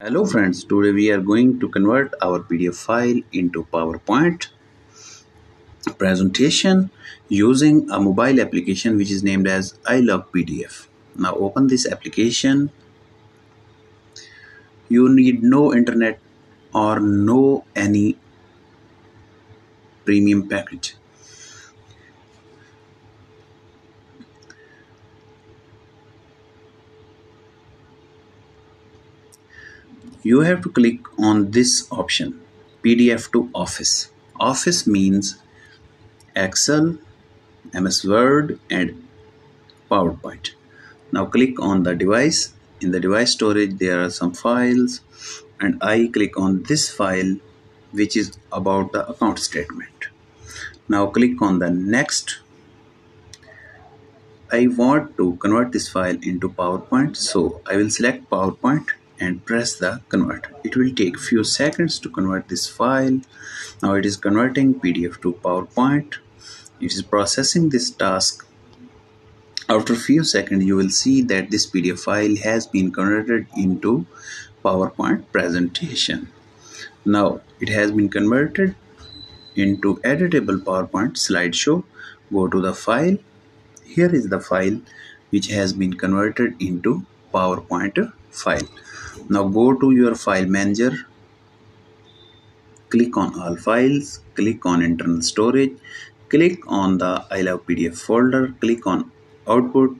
Hello friends, today we are going to convert our PDF file into PowerPoint presentation using a mobile application which is named as iLovePDF. Now open this application. You need no internet or no any premium package. You have to click on this option, PDF to Office. Office means Excel, MS Word and PowerPoint. Now click on the device. In the device storage there are some files, and I click on this file which is about the account statement. Now click on the next. I want to convert this file into PowerPoint, so I will select PowerPoint and press the convert. It will take few seconds to convert this file. Now it is converting PDF to PowerPoint. It is processing this task. After few seconds you will see that this PDF file has been converted into PowerPoint presentation. Now it has been converted into editable PowerPoint slideshow. Go to the file. Here is the file which has been converted into PowerPoint file. Now go to your file manager, click on all files, click on internal storage, click on the iLovePDF folder, click on output,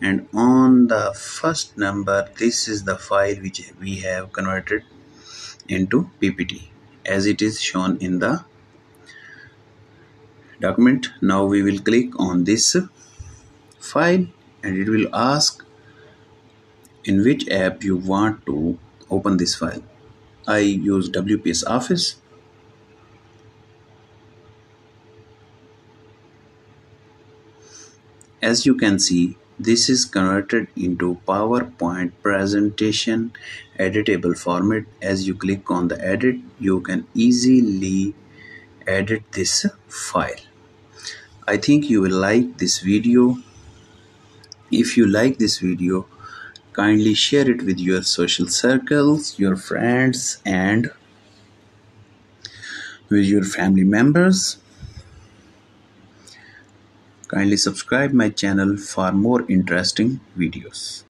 and on the first number this is the file which we have converted into PPT as it is shown in the document. Now we will click on this file and it will ask in which app you want to open this file. I use WPS Office. As you can see, this is converted into PowerPoint presentation editable format. As you click on the edit, you can easily edit this file. I think you will like this video. If you like this video, kindly share it with your social circles, your friends and with your family members. Kindly subscribe my channel for more interesting videos.